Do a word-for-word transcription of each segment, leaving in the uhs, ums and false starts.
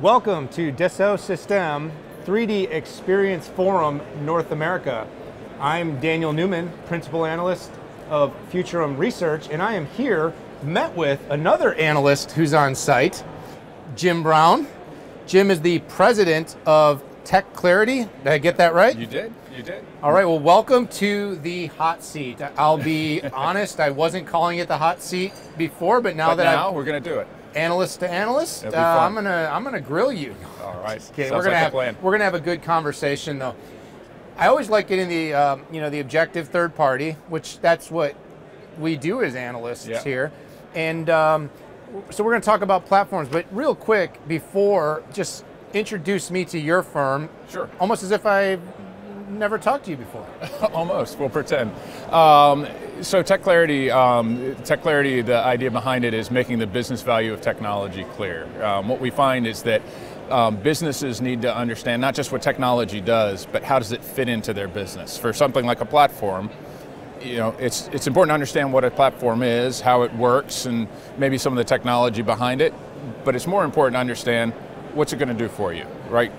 Welcome to Dassault Systèmes three D Experience Forum North America. I'm Daniel Newman, Principal Analyst of Futurum Research, and I am here met with another analyst who's on site, Jim Brown. Jim is the President of Tech Clarity. Did I get that right? You did, you did. All right, well, welcome to the hot seat. I'll be honest, I wasn't calling it the hot seat before, but now but that now, we're gonna do it. Analyst to analyst, uh, I'm gonna I'm gonna grill you. All right. Okay, we're gonna like have plan. we're gonna have a good conversation though. I always like getting the um, you know the objective third party, which that's what we do as analysts yeah. here. And um, so we're gonna talk about platforms, but real quick before, just introduce me to your firm. Sure. Almost as if I never talked to you before. Almost, we'll pretend. Um, so Tech Clarity, um, Tech Clarity, the idea behind it is making the business value of technology clear. Um, what we find is that um, businesses need to understand not just what technology does, but how does it fit into their business. For something like a platform, you know, it's, it's important to understand what a platform is, how it works, and maybe some of the technology behind it, but it's more important to understand what's it going to do for you, right?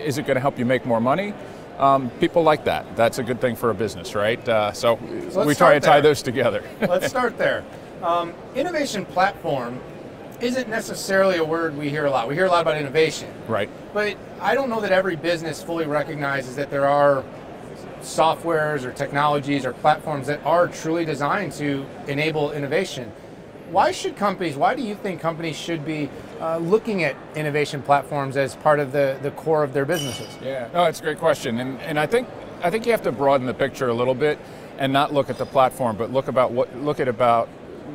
Is it going to help you make more money? Um, people like that. That's a good thing for a business, right? Uh, so Let's we try to tie those together. Let's start there. Um, innovation platform isn't necessarily a word we hear a lot. We hear a lot about innovation. Right. But I don't know that every business fully recognizes that there are softwares or technologies or platforms that are truly designed to enable innovation. Why should companies, why do you think companies should be uh, looking at innovation platforms as part of the, the core of their businesses? Yeah, no, it's a great question. And, and I think I think you have to broaden the picture a little bit and not look at the platform, but look about what look at about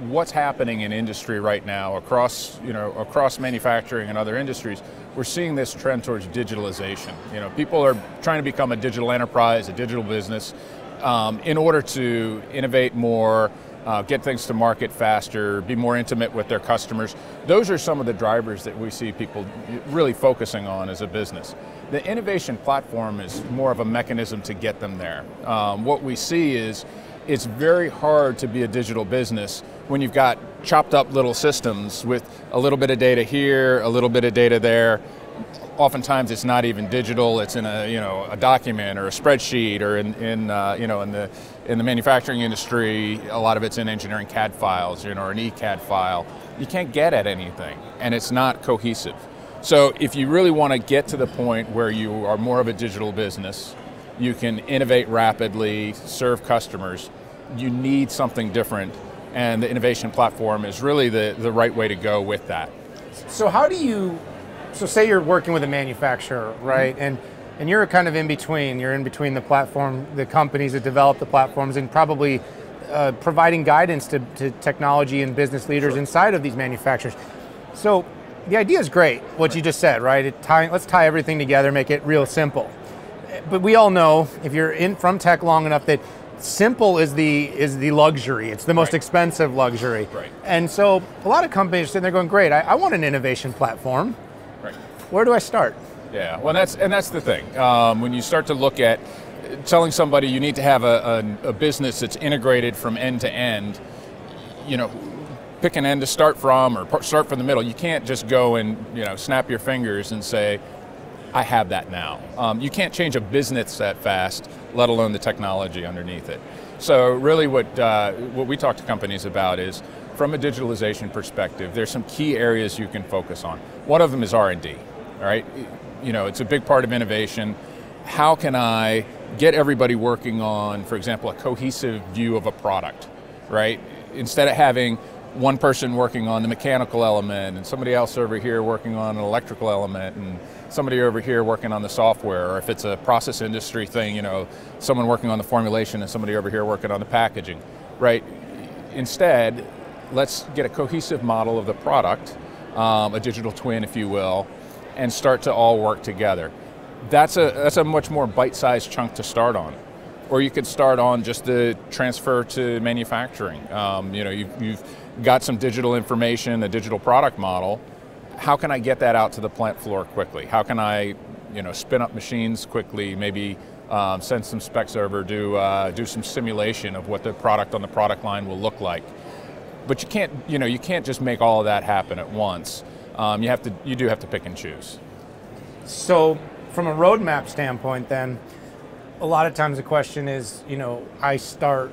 what's happening in industry right now across, you know, across manufacturing and other industries. We're seeing this trend towards digitalization. You know, people are trying to become a digital enterprise, a digital business, um, in order to innovate more, Uh, get things to market faster, be more intimate with their customers. Those are some of the drivers that we see people really focusing on as a business. The innovation platform is more of a mechanism to get them there. Um, what we see is it's very hard to be a digital business when you've got chopped up little systems with a little bit of data here, a little bit of data there. Oftentimes it's not even digital, it's in a, you know, a document or a spreadsheet, or in, in uh, you know, in the, in the manufacturing industry, a lot of it's in engineering C A D files, you know, or an E C A D file. You can't get at anything, and it's not cohesive. So if you really want to get to the point where you are more of a digital business, you can innovate rapidly, serve customers, you need something different, and the innovation platform is really the, the right way to go with that. So how do you, So say you're working with a manufacturer, right? And and you're kind of in between. You're in between the platform, the companies that develop the platforms, and probably uh, providing guidance to, to technology and business leaders sure. inside of these manufacturers. So the idea is great, what right. you just said, right? It tie, let's tie everything together, make it real simple. But we all know, if you're in from tech long enough, that simple is the is the luxury. It's the most right. expensive luxury. Right. And so a lot of companies are sitting there going, great, I, I want an innovation platform. Right. Where do I start? Yeah, well, that's and that's the thing. Um, when you start to look at telling somebody you need to have a, a, a business that's integrated from end to end, you know, pick an end to start from or start from the middle. You can't just go and, you know, snap your fingers and say, I have that now. Um, you can't change a business that fast, let alone the technology underneath it. So really what, uh, what we talk to companies about is, from a digitalization perspective, there's some key areas you can focus on. One of them is R and D, all right? You know, it's a big part of innovation. How can I get everybody working on, for example, a cohesive view of a product, right? Instead of having one person working on the mechanical element and somebody else over here working on an electrical element and somebody over here working on the software, or if it's a process industry thing, you know, someone working on the formulation and somebody over here working on the packaging, right? Instead, let's get a cohesive model of the product, um, a digital twin, if you will, and start to all work together. That's a, that's a much more bite-sized chunk to start on. Or you could start on just the transfer to manufacturing. Um, you know, you've, you've got some digital information, a digital product model. How can I get that out to the plant floor quickly? How can I, you know, spin up machines quickly, maybe um, send some specs over, do, uh, do some simulation of what the product on the product line will look like. But you can't, you know, you can't just make all of that happen at once. Um, you have to, you do have to pick and choose. So from a roadmap standpoint then, a lot of times the question is, you know, I start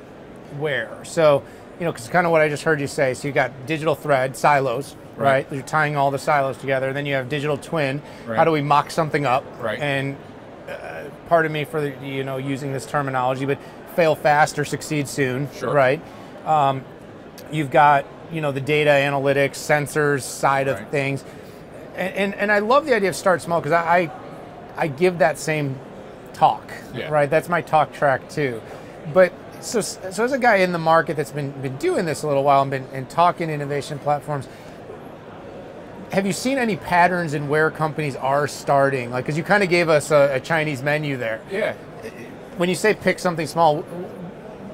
where? So, you know, because kind of what I just heard you say, so you got digital thread, silos, right? Right? You're tying all the silos together, and then you have digital twin. Right. How do we mock something up? Right. And uh, pardon me for, the, you know, using this terminology, but fail fast or succeed soon, sure. Right? Um, you've got, you know, the data analytics, sensors side of right. things. And, and, and I love the idea of start small, because I, I I give that same talk, yeah. right? That's my talk track too. But so, so as a guy in the market that's been, been doing this a little while and been and talking innovation platforms, have you seen any patterns in where companies are starting? Like, because you kind of gave us a, a Chinese menu there. Yeah. When you say pick something small,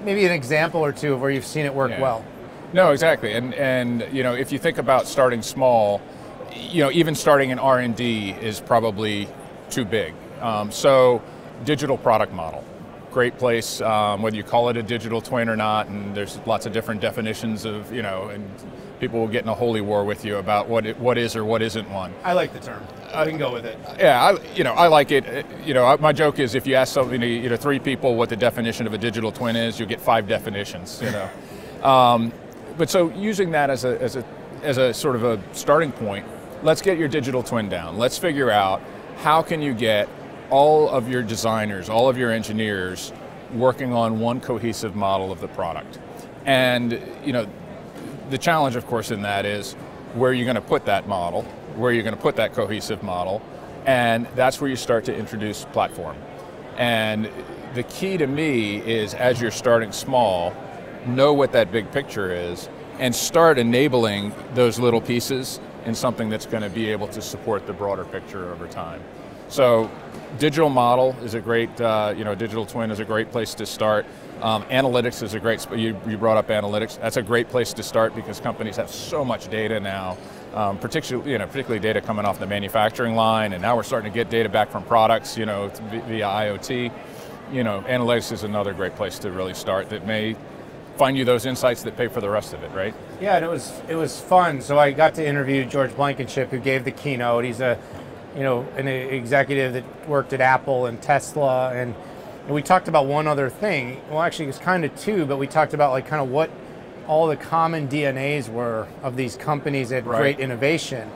maybe an example or two of where you've seen it work yeah. well. No, exactly. And, and you know, if you think about starting small, you know, even starting in R and D is probably too big. Um, so digital product model, great place, um, whether you call it a digital twin or not, and there's lots of different definitions of, you know, and people will get in a holy war with you about what it, what is or what isn't one. I like the term. I can go with it. Yeah, I, you know, I like it. You know, my joke is if you ask somebody, you know, three people what the definition of a digital twin is, you'll get five definitions, you know. um, but so using that as a, as a, as a sort of a starting point, let's get your digital twin down. Let's figure out how can you get all of your designers, all of your engineers working on one cohesive model of the product. And, you know, the challenge, of course, in that is where you're going to put that model, where you're going to put that cohesive model, and that's where you start to introduce platform. And the key to me is, as you're starting small, know what that big picture is and start enabling those little pieces in something that's going to be able to support the broader picture over time. So digital model is a great, uh, you know, digital twin is a great place to start. Um, analytics is a great, you, you brought up analytics, that's a great place to start because companies have so much data now, um, particularly, you know, particularly data coming off the manufacturing line, and now we're starting to get data back from products, you know, via I O T. You know, analytics is another great place to really start that may find you those insights that pay for the rest of it, right? Yeah, and it was, it was fun. So I got to interview George Blankenship, who gave the keynote. He's a, you know, an executive that worked at Apple and Tesla, and, and we talked about one other thing. Well, actually, it's kind of two, but we talked about like kind of what all the common D N As were of these companies that had right. great innovation.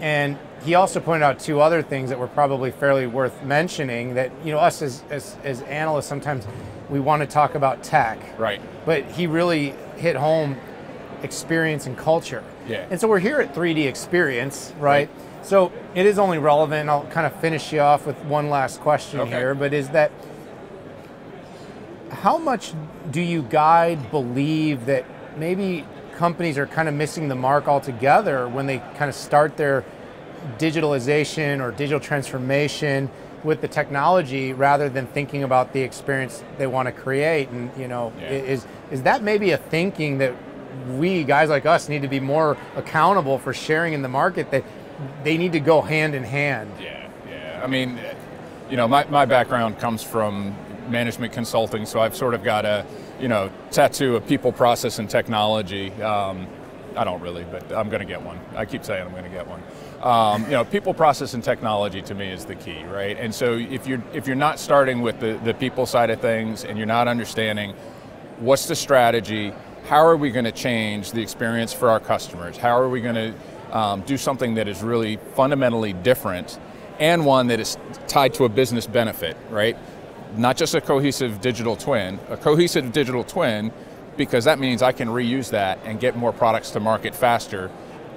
And he also pointed out two other things that were probably fairly worth mentioning that, you know, us as, as, as analysts, sometimes we want to talk about tech. Right. But he really hit home experience and culture. Yeah. And so we're here at three D Experience, right? right. So it is only relevant, and I'll kind of finish you off with one last question okay. here, but is that, how much do you guide believe that maybe companies are kind of missing the mark altogether when they kind of start their digitalization or digital transformation with the technology rather than thinking about the experience they want to create? And, you know, yeah. is, is that maybe a thinking that we, guys like us, need to be more accountable for sharing in the market, that they need to go hand in hand? Yeah, yeah. I mean, you know, my, my background comes from management consulting, so I've sort of got a, you know, tattoo of people, process, and technology. Um, I don't really, but I'm going to get one. I keep saying I'm going to get one. Um, you know, people, process, and technology to me is the key, right? And so if you're, if you're not starting with the, the people side of things, and you're not understanding what's the strategy, how are we going to change the experience for our customers? How are we going to Um, do something that is really fundamentally different and one that is tied to a business benefit, right? Not just a cohesive digital twin, a cohesive digital twin, because that means I can reuse that and get more products to market faster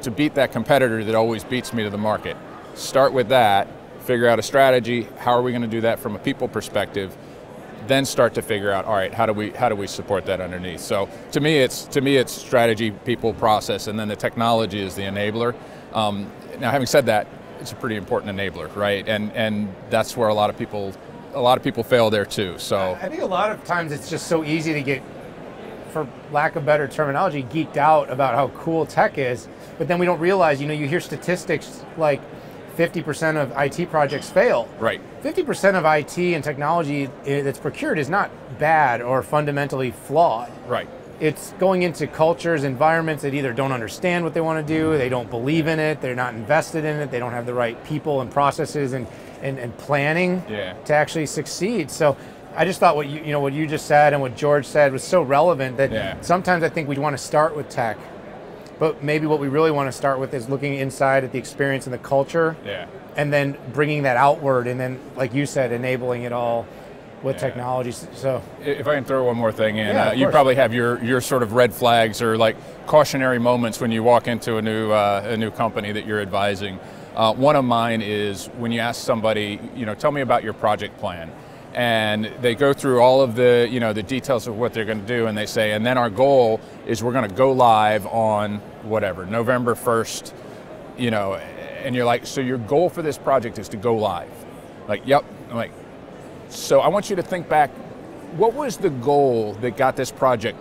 to beat that competitor that always beats me to the market. Start with that, figure out a strategy, how are we going to do that from a people perspective, then start to figure out, all right, how do we how do we support that underneath? So to me, it's to me it's strategy, people, process, and then the technology is the enabler. Um, now, having said that, it's a pretty important enabler, right? And and that's where a lot of people a lot of people fail there too. So I think a lot of times it's just so easy to get, for lack of better terminology, geeked out about how cool tech is, but then we don't realize, you know, you hear statistics like fifty percent of I T projects fail. Right. fifty percent of I T and technology that's procured is not bad or fundamentally flawed. Right. It's going into cultures, environments that either don't understand what they want to do, they don't believe in it, they're not invested in it, they don't have the right people and processes and, and, and planning yeah. to actually succeed. So I just thought what you, you know, what you just said and what George said was so relevant that yeah. sometimes I think we want to start with tech, but maybe what we really want to start with is looking inside at the experience and the culture yeah. and then bringing that outward and then, like you said, enabling it all with yeah. technologies. So if I can throw one more thing in, yeah, uh, you probably have your your sort of red flags or like cautionary moments when you walk into a new uh, a new company that you're advising. Uh, one of mine is when you ask somebody, you know, tell me about your project plan, and they go through all of the you know the details of what they're going to do, and they say, and then our goal is we're going to go live on whatever November first, you know, and you're like, so your goal for this project is to go live? Like, yep. I'm like, so I want you to think back, what was the goal that got this project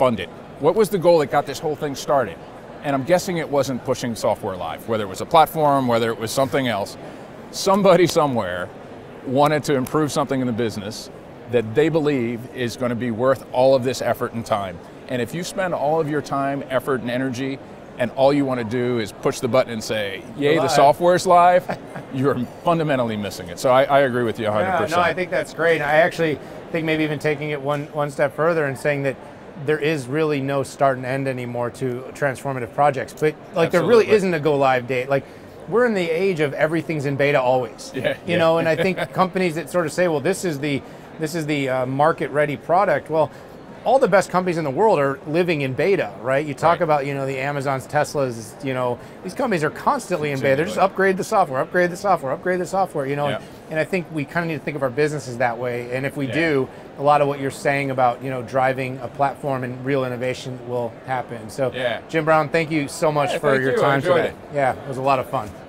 funded? What was the goal that got this whole thing started? And I'm guessing it wasn't pushing software live, whether it was a platform, whether it was something else. Somebody somewhere wanted to improve something in the business that they believe is going to be worth all of this effort and time. And if you spend all of your time, effort, and energy, and all you want to do is push the button and say, yay, the software's live, you're fundamentally missing it. So I, I agree with you one hundred percent. Yeah, no, I think that's great. I actually think maybe even taking it one, one step further and saying that there is really no start and end anymore to transformative projects. But like, Absolutely. There really isn't a go live date. Like, we're in the age of everything's in beta always. Yeah, you yeah. know, and I think companies that sort of say, well, this is the, this is the uh, market ready product. Well, all the best companies in the world are living in beta, right? You talk right. about, you know, the Amazons, Teslas, you know, these companies are constantly in beta. They're just upgrade the software, upgrade the software, upgrade the software, you know? Yeah. And, and I think we kind of need to think of our businesses that way. And if we yeah. do, a lot of what you're saying about, you know, driving a platform and real innovation will happen. So yeah. Jim Brown, thank you so much yeah, for your you. time today. It. Yeah, it was a lot of fun.